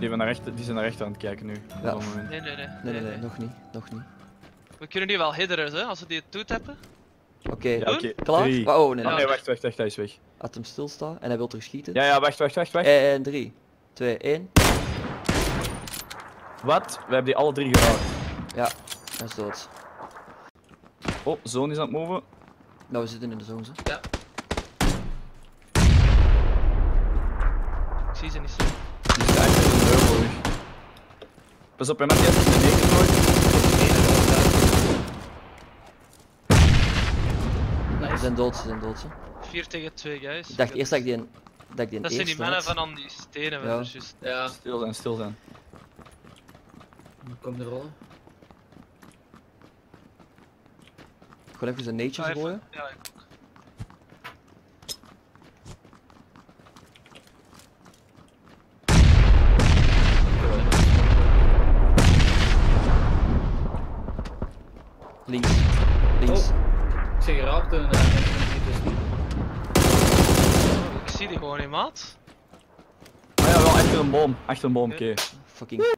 Die zijn naar rechter aan het kijken nu. Ja. Nee, nog niet. We kunnen die wel hidderen, hè, als we die toetappen. Oké, ja, klaar? Oh, nee, wacht, hij is weg. Laat hem stilstaan en hij wil terug schieten. Ja, wacht. En 3, 2, 1. Wat? We hebben die alle drie geraakt. Ja, hij is dood. Oh, zone is aan het moven. Nou, we zitten in de zone, hè. Ja. Ik zie ze niet zo. Die is eigenlijk een heuvel weg. Pas op, hij maakt eerst de neer gegooid. Ze zijn dood, 4 tegen 2, guys. Ik dacht eerst dat ik die een eerste. Dat zijn die mannen van aan die stenen, ja. Ja. Stil zijn. Kom de rollen. Gewoon even zijn netjes gooien. Ja, ik ook. Links. Oh. Ik zie geraakt en ik zie die gewoon niet, maat. Ah ja, wel achter een boom, oké. Fucking.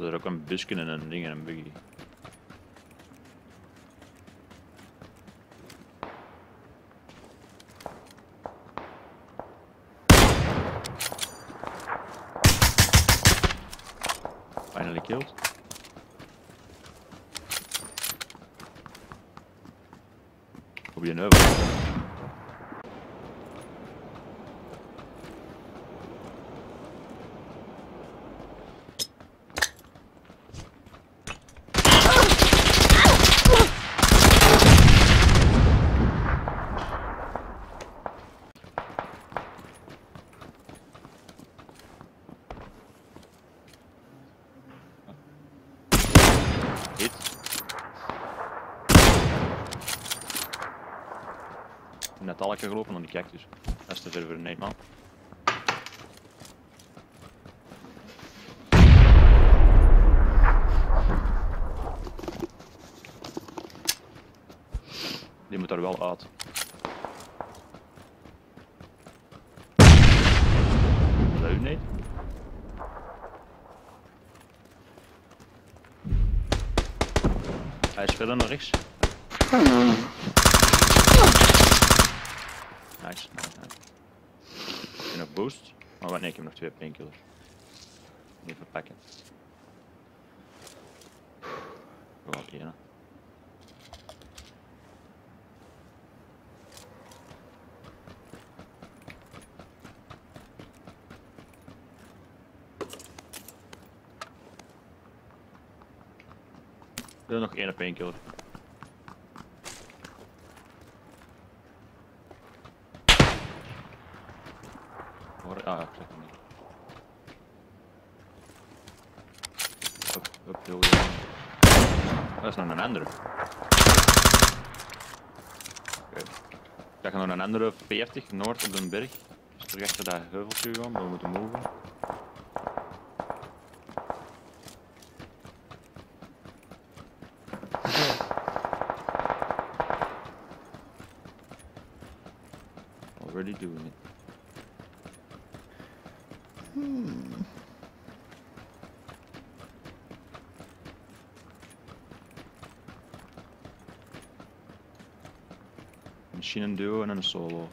Er is ook een busken en een ding en een buggy. Finally killed. Op je neus. Ik ben net al gelopen aan die cactus. Dat is te ver voor een man. Die moet daar wel uit. Leuk niet. Hij is verder naar rechts. Nice. Ik heb nog boost, maar nee, ik heb nog 2 painkillers. Even pakken. Gewoon één. Er is nog 1 painkiller. Ah, ik trek hem niet. Hup, heel goed. Dat is nog een andere. Okay. Ik ga nog een andere 40 noord op de berg. Dus terug achter dat heuveltje gaan, maar we moeten moven. already doing it. Machine and duo and then a solo.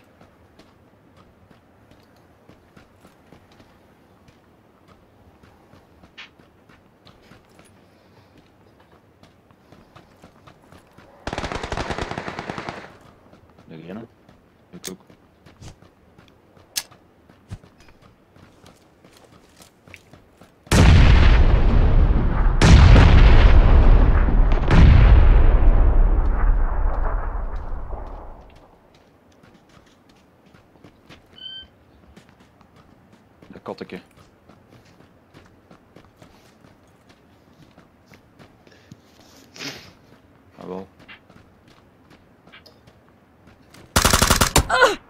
Kotteke. Ah, wel.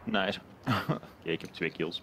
Nice. Oké, ik heb 2 kills.